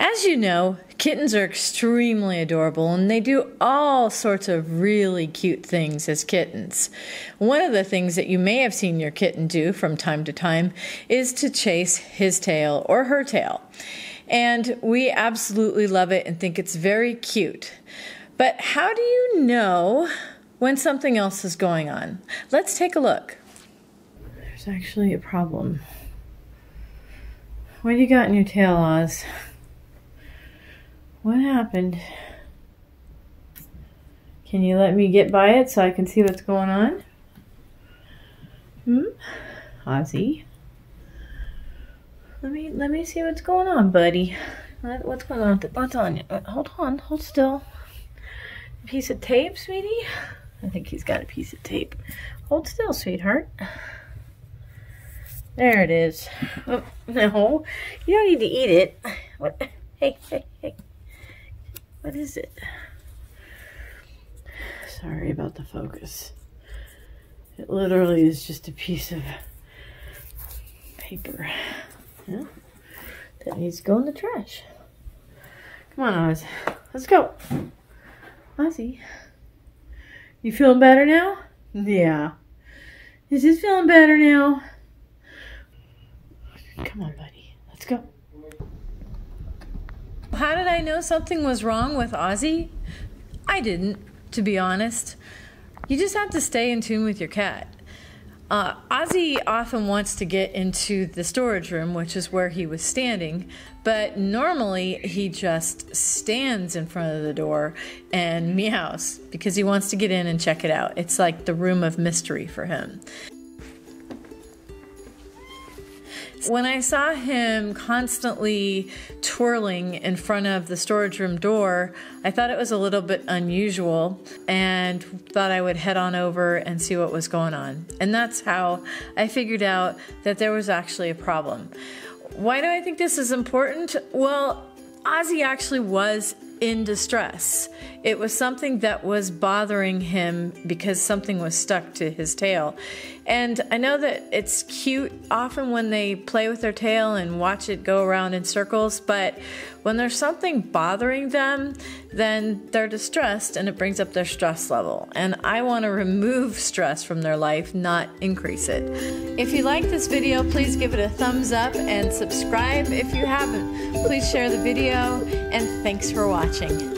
As you know, kittens are extremely adorable, and they do all sorts of really cute things as kittens. One of the things that you may have seen your kitten do from time to time is to chase his tail or her tail. And we absolutely love it and think it's very cute. But how do you know when something else is going on? Let's take a look. There's actually a problem. What do you got in your tail, Oz? What happened? Can you let me get by it so I can see what's going on? Ozzie? Let me see what's going on, buddy. What's going on? What's on? Hold on. Hold still. Piece of tape, sweetie? I think he's got a piece of tape. Hold still, sweetheart. There it is. Oh, no. You don't need to eat it. What? Hey, hey, hey. What is it? Sorry about the focus. It literally is just a piece of paper. Yeah. That needs to go in the trash. Come on, Oz. Let's go. Ozzie. You feeling better now? Yeah. Is this feeling better now? Come on, buddy. Let's go. How did I know something was wrong with Ozzie? I didn't, to be honest. You just have to stay in tune with your cat. Ozzie often wants to get into the storage room, which is where he was standing, but normally he just stands in front of the door and meows because he wants to get in and check it out. It's like the room of mystery for him. When I saw him constantly twirling in front of the storage room door, I thought it was a little bit unusual and thought I would head on over and see what was going on. And that's how I figured out that there was actually a problem. Why do I think this is important? Well, Ozzie actually was in distress. It was something that was bothering him because something was stuck to his tail. And I know that it's cute often when they play with their tail and watch it go around in circles, but when there's something bothering them, then they're distressed and it brings up their stress level. And I want to remove stress from their life, not increase it. If you like this video, please give it a thumbs up and subscribe if you haven't. Please share the video, and thanks for watching.